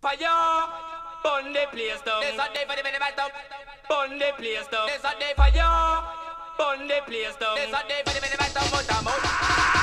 Fire! Burn the place down. This a day for the minimal top. Burn the place down. This a day for you. Burn the place down. This a day for the minimal top.